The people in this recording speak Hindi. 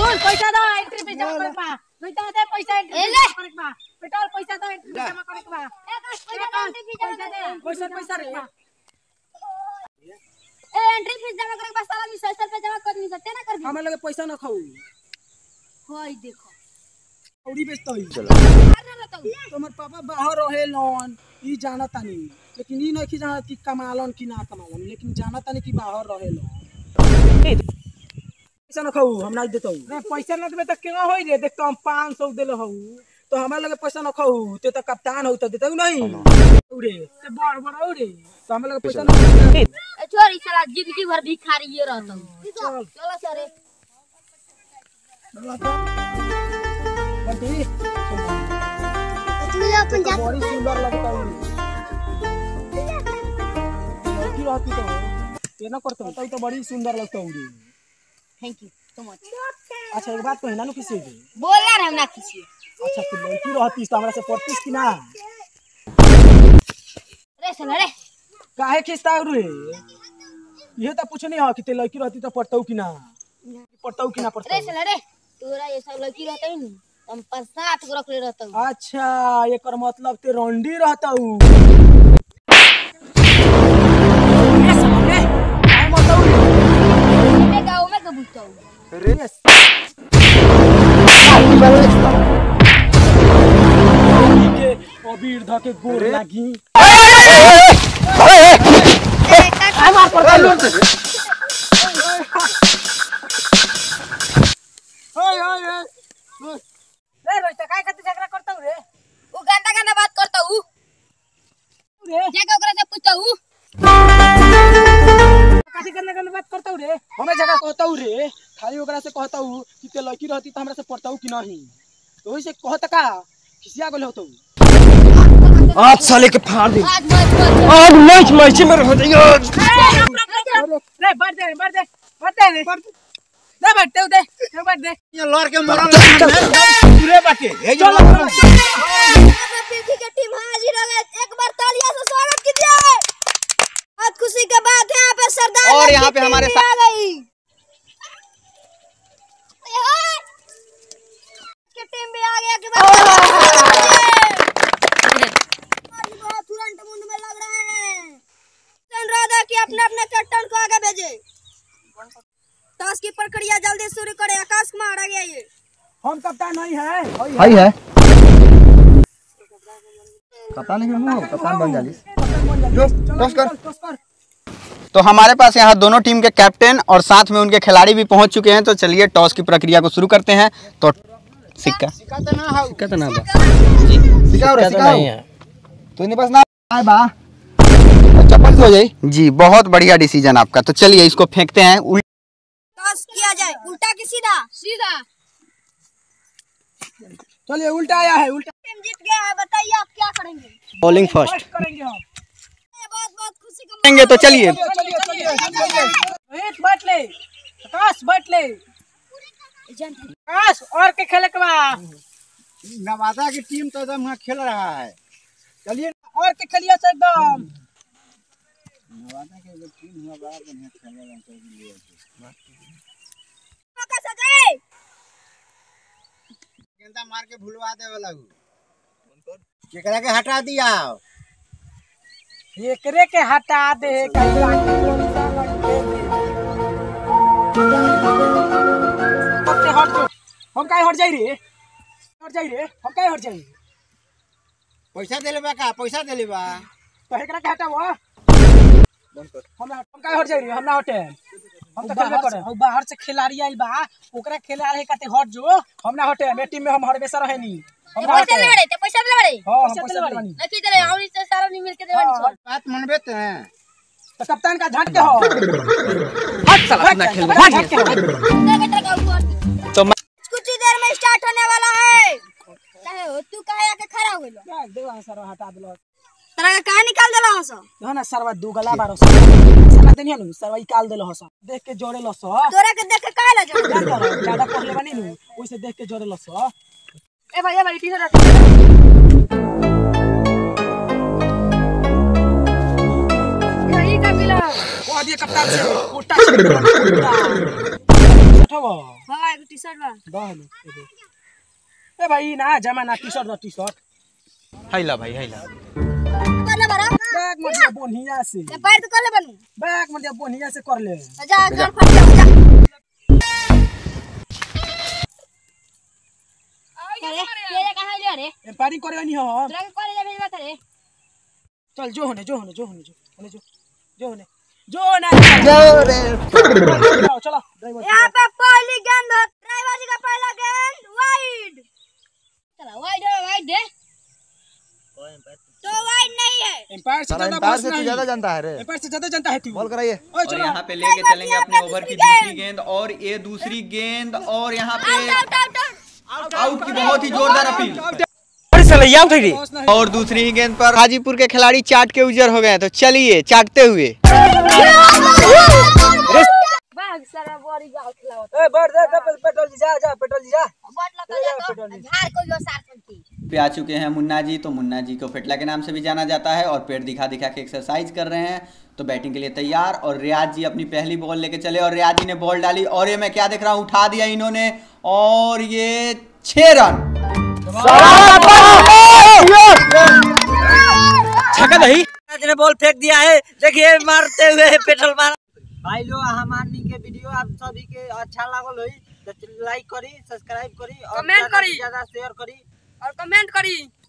रोल पैसा दो एंट्री पे जमा करबा बेटा दे पैसा एंट्री पे करबा बेटा पैसा दो एंट्री पे जमा करबा पैसा रे ए एंट्री फीस जमा करबा साला 200 पे जमा करनी सते ना करबी हमरा लगे पैसा न खाऊ होई देखो औरी बेचत होई चलो तोमर पापा बाहर रहे लोन ई जाना तानी लेकिन ई नहीं जाना कि कमालन कि ना कमालन लेकिन जाना तानी कि बाहर रहे लोन पैसा न खाऊ हम नहीं देतौ रे पैसा न देबे त केना होई रे देख हम 500 देलो हऊ तो हमरा लगे पैसा न खाऊ ते त कप्तान होत देतौ नहीं औरे से बड़ बड़ औरे तो हमरा लगे पैसा न चोरी साला जिंदगी भर भिखारी ये रहतौ चलो सारे बंटी चलो अपन जाते बड़ी सुंदर लगता है लड़की रहती तो ये ना करता बताओ तो बड़ी सुंदर लगता है थैंक यू सो मच अच्छा एक बात कहना न किसी भी बोला रे हम ना किसी अच्छा तू लड़की रहती तो हमरा से परतिस कि ना रे साला रे काहे खिसता रे ये तो पूछ नहीं हो कि ते लड़की रहती तो पड़ताऊ कि ना पड़ताऊ कि ना पड़ता रे साला रे तोरा ये सब लड़की रहतै न हम परसात को रख ले रहतौ अच्छा एकर मतलब ते रोंडी रहतौ यस रे काय मतौ रे गांव में कबूतौ रे यस आई बरोबर के अबीर धा के गोर लागी काय मार पड़तौ ओए ओए ओए रे रोज तो काय करत झगड़ा करतौ रे उ गंदा गंदा बात करतौ रे जगह ओकरा से पूछतौ काहे गंदा गंदा बात करतौ रे हमें जगह कहतौ रे खाली ओकरा से कहतौ कि ते लड़की रहती त हमरा से पड़तौ कि नहीं तो ओइ से कहत का खिसिया गेल होतौ आज साले के फाड़ दे आज मैच मैच में होतै रे बढ़ दे ना बैठते उधर ना बैठ दे ये लड़ के मरल पूरे बाटे ए चलो पीपी के टीम हाजिर हो गए एक बार तालियां से स्वागत कीजिए बहुत खुशी की बात है यहां पे सरदार और यहां पे हमारे साथ आ गई के टीम भी आ गया एक बार तुरंत मुंड में लग रहे हैं चंद्र राजा की अपने कैप्टन को आगे भेजे ताश की प्रक्रिया जल्दी शुरू करें आकाश कुमार आ गया ये हम कप्तान नहीं है भाई है कप्तान नहीं हम कप्तान बन जाली टॉस कर तो हमारे पास यहाँ दोनों टीम के कैप्टन और साथ में उनके खिलाड़ी भी पहुंच चुके हैं तो चलिए टॉस की प्रक्रिया को शुरू करते हैं तो सिक्का चप्पल हो जाए जी बहुत बढ़िया डिसीजन आपका तो चलिए इसको फेंकते हैं किया जाए उल्टा की सीधा चलिए उल्टा आया है उल्टा टीम जीत गया है बताइए आप क्या करेंगे बॉलिंग फर्स्ट करेंगे हम बहुत खुशी करेंगे तो चलिए रोहित बैट ले आकाश बैट ले आकाश और के खेले के बाद नवादा की टीम तो एकदम वहां खेल रहा है चलिए और के खेलिए से एकदम नवादा के जो टीम हुआ बाहर बढ़िया खेले रहा चाहिए का सके गेंदा मार के भुलवा दे वाला केकरा के हटा दिया एकरे के हटा दे कैला के हट हम काहे हट जाई रे हम काहे हट जाई पैसा देले बा तो एकरा के हटावा हम काहे हट जाई रे हम ना हटे हम तो खेलबे करे और बाहर से खिलाड़ी आइल बा ओकरा खेला रहे काते हट जो हम ना हटे ए टीम में हम हमेशा रहे नी हम पैसा ले रहे ते पैसा ले रहे हां पैसा ले नहीं कि दे हम से सारा नहीं मिल के देवानी बात मनबे ते तो कप्तान का झट के हो हट साला ना खेल हट तो कुछ देर में स्टार्ट होने वाला है काहे हो तू काहे आके खड़ा हो गेलो देवा सारा हटा देलो तरा का निकाल देलो हस हो ना सरवा दू गला बारो देनिया नु सरवा निकाल देलो हस देख के जोड़े लस तोरा के देख के काहे ला जोड़ ज्यादा पहले बनी नु ओइसे देख के जोड़े लस ए भाई टी शर्ट यही का बिला ओ दिए कप्तान से उठा उठाओ हां एगो टी-शर्ट बा बहन ए भाई ना जमाना टी-शर्ट द टी-शर्ट हैला भाई हैला कने बरा बैग मत बोनिया से ए पैर तो कर ले बनू बैग मत बोनिया से कर ले जा घर फट जा ये कहां ले रे ए पानी करनी हो तोरा के करे जा भेजवा करे चल जो होने चलो यहां पे पहली गेंद ड्राइवर जी का पहला गेंद वाइड चला वाइड दे तो वाइड नहीं है एम्पायर से ज्यादा जानता है तू बॉल कराइए और यहां पे लेके चलेंगे अपने ओवर की दूसरी गेंद और ये दूसरी गेंद और यहां पे आउट की बहुत ही जोरदार अपील और दूसरी गेंद पर हाजीपुर के खिलाड़ी चाट के उजर हो गए। तो चलिए चाटते हुए पे आ चुके हैं मुन्ना जी। तो मुन्ना जी को फेटला के नाम से भी जाना जाता है और पेट दिखा दिखा के एक्सरसाइज कर रहे हैं। तो बैटिंग के लिए तैयार और रियाज जी अपनी पहली बॉल लेके चले और रियाज जी ने बॉल डाली और ये मैं क्या देख रहा हूँ, उठा दिया इन्होंने और ये 6 रन नहीं बॉल फेंक दिया है। देखिए मारते हुए पेट्रोल मारा। भाई लोग हमारी के वीडियो आप सभी के अच्छा लागल होई तो लाइक करी, सब्सक्राइब करी और कमेंट करी, ज्यादा शेयर करी और कमेंट करी।